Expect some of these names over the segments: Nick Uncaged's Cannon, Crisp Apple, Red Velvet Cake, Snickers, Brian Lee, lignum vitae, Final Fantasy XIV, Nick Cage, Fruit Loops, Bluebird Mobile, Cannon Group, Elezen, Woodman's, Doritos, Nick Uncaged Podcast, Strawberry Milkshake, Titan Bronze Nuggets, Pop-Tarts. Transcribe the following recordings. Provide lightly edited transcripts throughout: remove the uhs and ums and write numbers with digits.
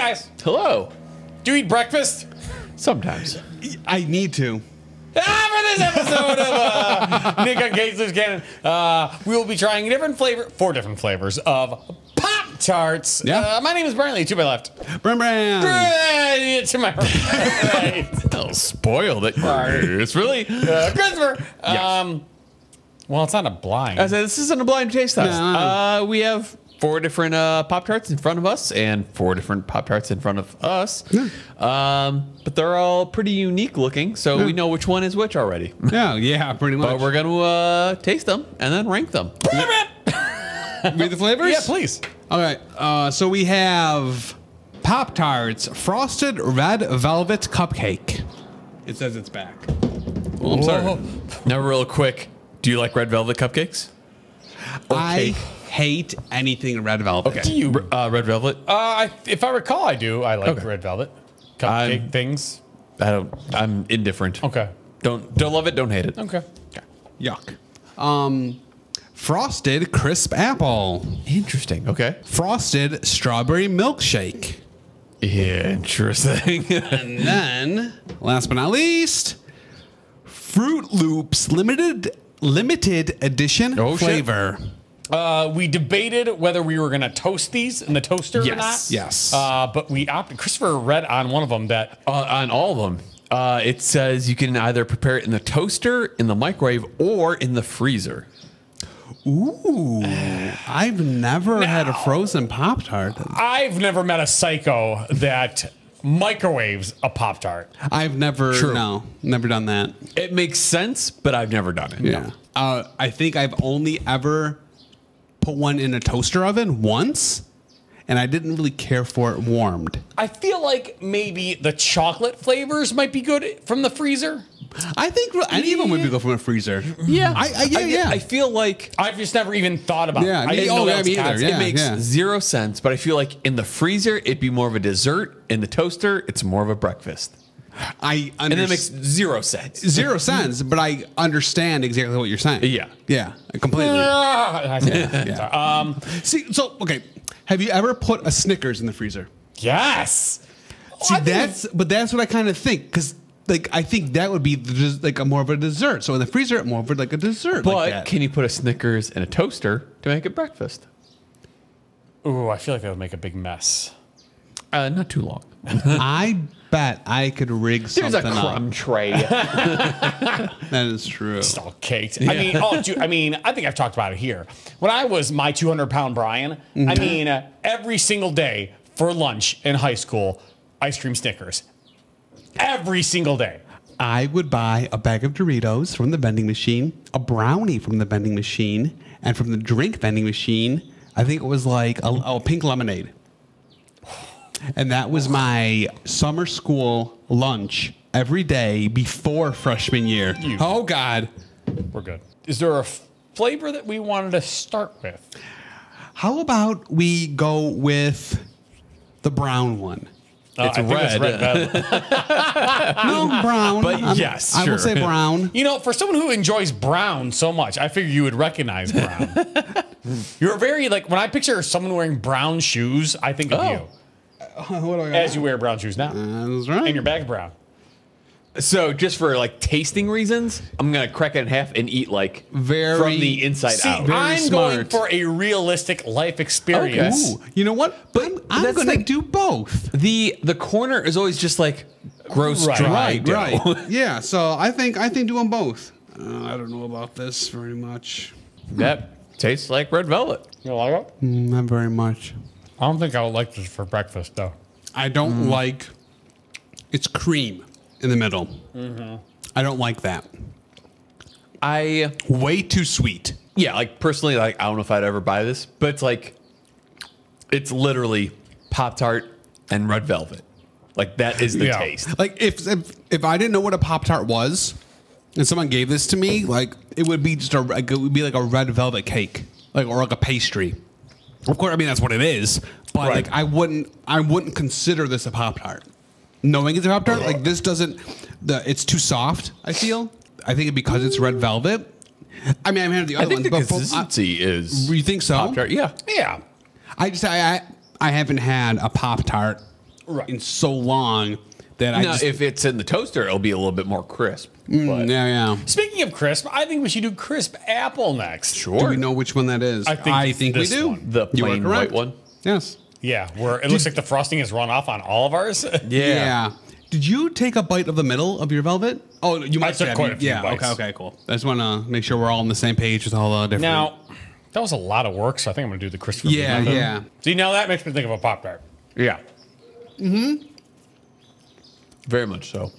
guys. Hello. Do you eat breakfast? Sometimes. I need to. For this episode of Nick Uncaged's Cannon, we will be trying a different flavor, 4 different flavors of Pop-Tarts. Yeah. My name is Brian Lee, to my left. Brian. To my right. I'll spoil it. It's really Christopher. Yes. Well, it's not a blind. I said, this isn't a blind taste test. No. We have 4 different Pop-Tarts in front of us and 4 different Pop-Tarts in front of us. Yeah. But they're all pretty unique looking, so we know which one is which already. Yeah, yeah, pretty much. But we're going to taste them and then rank them. Read the flavors? Yeah, please. All right. So we have Pop-Tarts Frosted Red Velvet Cupcake. It says it's back. Oh, I'm sorry. Now, real quick, do you like red velvet cupcakes? Or cake? Hate anything red velvet. Okay. Do you red velvet? If I recall, I do. I like red velvet cupcake things. I don't. I'm indifferent. Okay. Don't love it. Don't hate it. Okay. Yuck. Frosted Crisp Apple. Interesting. Okay. Frosted Strawberry Milkshake. Yeah, interesting. And then, last but not least, Fruit Loops limited edition flavor. Shit. We debated whether we were going to toast these in the toaster or not. Yes. But we opted. Christopher read on one of them that on all of them, it says you can either prepare it in the toaster, in the microwave, or in the freezer. Ooh, I've never had a frozen Pop-Tart. I've never met a psycho that microwaves a Pop-Tart. I've never, never done that. It makes sense, but I've never done it. Yeah. No. I think I've only ever put one in a toaster oven once, and I didn't really care for it warmed. I feel like maybe the chocolate flavors might be good from the freezer. I think any of them would be good from a freezer. Yeah. I feel like I've just never even thought about it. I didn't know that either. It makes zero sense, but I feel like in the freezer, it'd be more of a dessert. In the toaster, it's more of a breakfast. And it makes zero sense. But I understand exactly what you're saying. Yeah. Yeah. Completely. See, so, okay. Have you ever put a Snickers in the freezer? Yes. See, but that's what I kind of think, because like I think that would be like a more of a dessert. So in the freezer, more of like a dessert. But like that. Can you put a Snickers in a toaster to make it breakfast? Ooh, I feel like that would make a big mess. Not too long. I bet I could rig something. There's a crumb tray. That is true. It's all caked. Yeah. I mean, I think I've talked about it here. When I was my 200-pound Brian, I mean, every single day for lunch in high school, ice cream Snickers. Every single day. I would buy a bag of Doritos from the vending machine, a brownie from the vending machine, and from the drink vending machine, I think it was like a pink lemonade. And that was my summer school lunch every day before freshman year. Oh, God. We're good. Is there a flavor that we wanted to start with? How about we go with the brown one? It's red. No, brown. But yes, I will say brown. You know, for someone who enjoys brown so much, I figure you would recognize brown. You're very, like, when I picture someone wearing brown shoes, I think of you. As you wear brown shoes now. That's right. And your bag's brown. So just for like tasting reasons, I'm going to crack it in half and eat like from the inside out. I'm going for a realistic life experience. Okay. Ooh, you know what? But I'm going to do both. The corner is always just like gross dry dough. Right. Yeah, so I think do them both. I don't know about this very much. That tastes like red velvet. You like it? Not very much. I don't think I would like this for breakfast, though. I don't like... It's cream in the middle. I don't like that. Way too sweet. Yeah, like, personally, like, I don't know if I'd ever buy this, but it's like... It's literally Pop-Tart and red velvet. Like, that is the taste. Like, if I didn't know what a Pop-Tart was, and someone gave this to me, like, it would be just it would be like a red velvet cake. Like, or like a pastry. Of course, I mean, that's what it is, but like I wouldn't consider this a Pop-Tart. Knowing it's a Pop-Tart, like this doesn't, it's too soft, I feel. I think because it's red velvet. I mean, I'm having the other one, but the consistency is. You think so? Pop-Tart, yeah. I haven't had a Pop-Tart right. in so long that I just... If it's in the toaster, it'll be a little bit more crisp. Yeah. Speaking of crisp, I think we should do Crisp Apple next. Sure. Do we know which one that is? I think we do. One. The plain white one? Yes. Yeah, where it looks like the frosting has run off on all of ours. Yeah. Did you take a bite of the middle of your velvet? Oh, you might have. I took quite a few bites. Okay, cool. I just want to make sure we're all on the same page with all the different... Now, that was a lot of work, so I think I'm going to do the crisp. Yeah. See, now that makes me think of a Pop-Tart. Yeah. Mm-hmm. Very much so.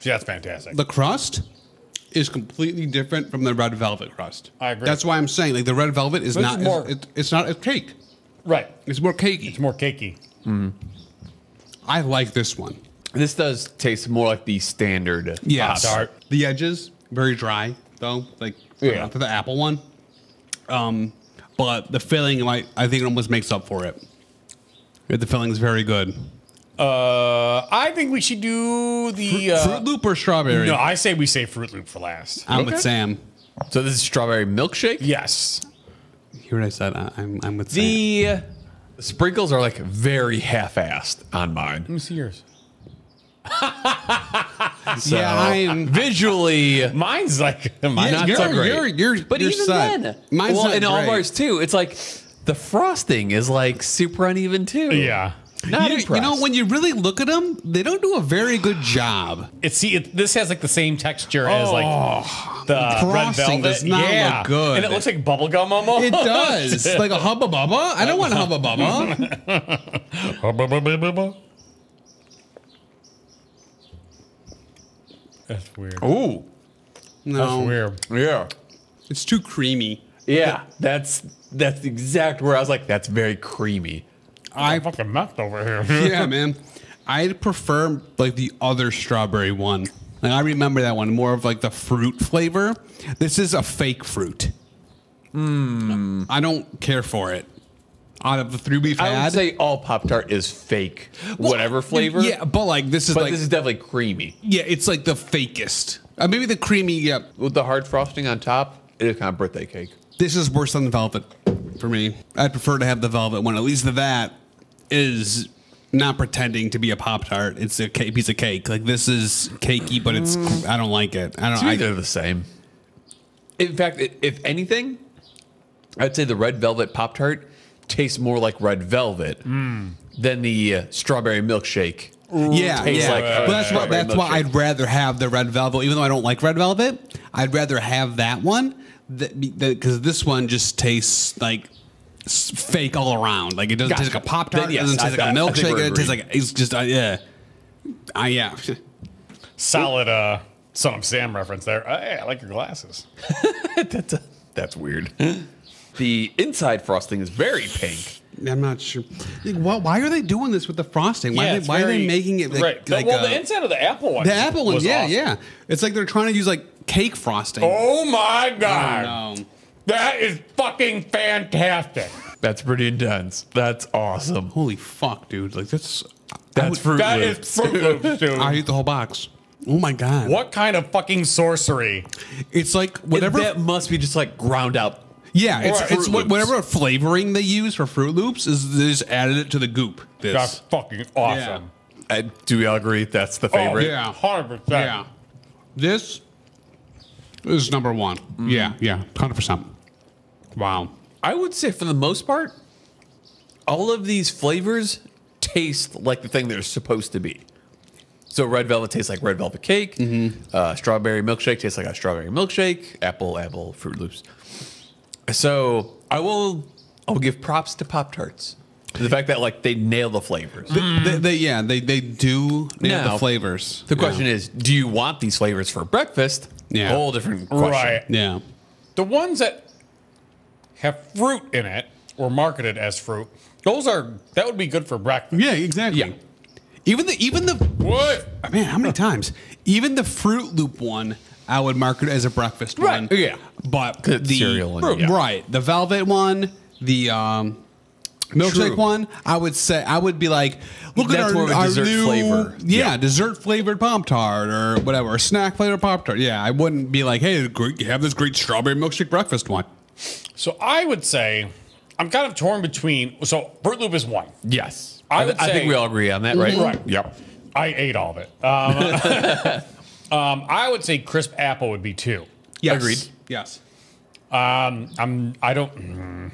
See, that's fantastic. The crust is completely different from the red velvet crust. I agree. That's why I'm saying, like, the red velvet is not... It's not a cake. Right. It's more cakey. Mm. I like this one. This does taste more like the standard Pop-Tart. The edges, very dry, though, like to the apple one. But the filling, like, I think it almost makes up for it. The filling is very good. I think we should do the... Fruit Loop or strawberry? No, I say we save Fruit Loop for last. I'm with Sam. So this is Strawberry Milkshake? Yes. You hear what I said? I'm with Sam. The sprinkles are, like, very half-assed on mine. Let me see yours. Visually, mine's like not so great. But even then, mine's not great. All of ours too. It's like the frosting is like super uneven too. Yeah, not impressed. You know, when you really look at them, they don't do a very good job. This has like the same texture as like the red velvet. Does not look good, and it looks like bubblegum almost. It does, like a Hubba Bubba. I don't want Hubba Bubba. Hubba Bubba. That's weird. Oh, no. That's weird. Yeah. It's too creamy. Yeah. That's the exact word. I was like, that's very creamy. I fucking messed over here. Yeah, man. I prefer like the other strawberry one. Like, I remember that one. More of like the fruit flavor. This is a fake fruit. Mm. I don't care for it. Out of the three we've had, I would say all Pop-Tart is fake, whatever flavor. Yeah, but like this is this is definitely creamy. Yeah, it's like the fakest. Maybe the creamy. Yeah, with the hard frosting on top, it is kind of birthday cake. This is worse than the velvet for me. I'd prefer to have the velvet one. At least that is not pretending to be a Pop-Tart. It's a piece of cake. Like this is cakey, but it's I don't like it. I don't. They're the same. In fact, if anything, I'd say the red velvet Pop-Tart tastes more like red velvet than the strawberry milkshake. But that's why I'd rather have the red velvet, even though I don't like red velvet. I'd rather have that one because this one just tastes like fake all around. Like it doesn't taste like a Pop-Tart. It doesn't taste like a milkshake. It tastes like it's just solid. Son of Sam reference there. Hey, I like your glasses. That's weird. The inside frosting is very pink. I'm not sure. Like, why are they doing this with the frosting? Why are they making it? The inside of the apple one. The apple one, yeah. It's like they're trying to use like cake frosting. Oh my God. That is fucking fantastic. That's pretty intense. That's awesome. Holy fuck, dude. Like that's Fruit Loops, dude. I eat the whole box. Oh my God. What kind of fucking sorcery? It's like whatever. That must be just like ground out. Yeah, it's whatever flavoring they use for Fruit Loops is they just added it to the goop. That's fucking awesome. Yeah. Do we all agree that's the favorite? Oh, yeah, 100%. Yeah. This is number one. Mm. Yeah, 100%. Wow. I would say for the most part, all of these flavors taste like the thing they're supposed to be. So red velvet tastes like red velvet cake. Mm-hmm. Strawberry milkshake tastes like a strawberry milkshake. Apple, Fruit Loops. So I'll give props to Pop-Tarts. The fact that like they nail the flavors. They do nail the flavors. The question is, do you want these flavors for breakfast? Yeah, whole different question. Right. Yeah, the ones that have fruit in it or marketed as fruit, that would be good for breakfast. Yeah, exactly. Yeah. Even the what? Man, how many times? Even the Fruit Loop one. I would mark it as a breakfast one. Yeah. But the cereal one. Yeah. Right. The velvet one, the milkshake one, I would be like, look at our dessert new flavor. Yeah, dessert flavored Pop-Tart or whatever, or snack flavored Pop-Tart. Yeah, I wouldn't be like, hey, you have this great strawberry milkshake breakfast one. So I would say I'm kind of torn between Fruit Loop is one. Yes. I think we all agree on that, right? Right. Yep. I ate all of it. I would say Crisp Apple would be 2. Yes. Agreed. Yes. I don't.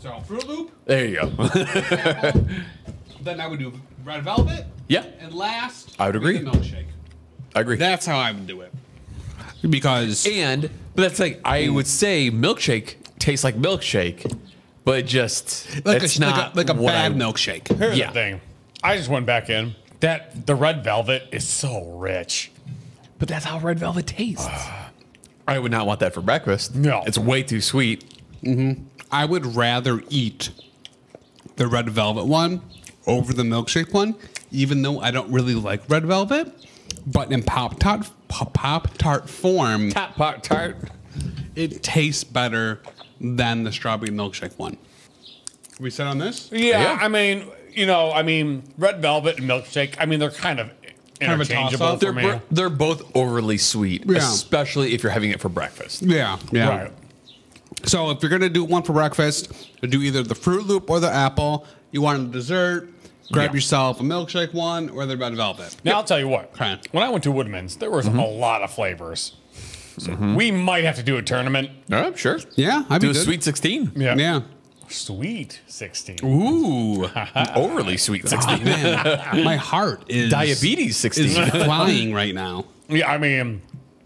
So Fruit Loop. There you go. Apple, then I would do Red Velvet. Yeah. And last, I would agree. The milkshake. I agree. That's how I would do it. Because but that's like I would say milkshake tastes like milkshake, but just like it's not like a bad milkshake. Here's the thing. I just went back in that the Red Velvet is so rich, but that's how Red Velvet tastes. I would not want that for breakfast. No, it's way too sweet. Mm-hmm. I would rather eat the Red Velvet one over the milkshake one, even though I don't really like Red Velvet. But in Pop-Tart form, Pop-Tart, it tastes better than the strawberry milkshake one. We set on this? Yeah, I mean, you know, I mean, Red Velvet and milkshake, I mean, they're kind of interchangeable for me. They're both overly sweet, especially if you're having it for breakfast. Yeah, yeah. Right. So if you're going to do one for breakfast, do either the Fruit Loop or the apple. You want a dessert. Grab yourself a milkshake one or the Red Velvet. Now, I'll tell you what. Okay. When I went to Woodman's, there was a lot of flavors. So we might have to do a tournament. Oh, sure. Yeah, I'd do a sweet 16. Yeah. Sweet 16. Ooh. Overly sweet 16. Oh, man. My heart is... Diabetes 16. Is flying right now. Yeah, I mean...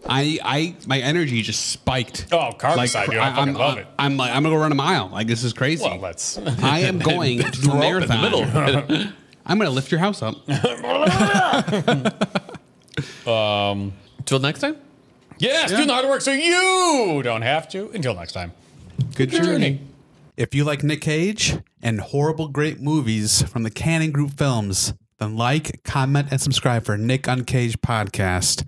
my energy just spiked. Oh, carbicide, like, dude! I fucking love it. I'm like, I'm gonna go run a mile. Like, this is crazy. Well, let's. I am going to the marathon. I'm gonna lift your house up. Until next time. Yes, doing the hard work so you don't have to. Until next time. Good journey. If you like Nick Cage and horrible great movies from the Cannon Group films, then like, comment, and subscribe for Nick Uncaged Podcast.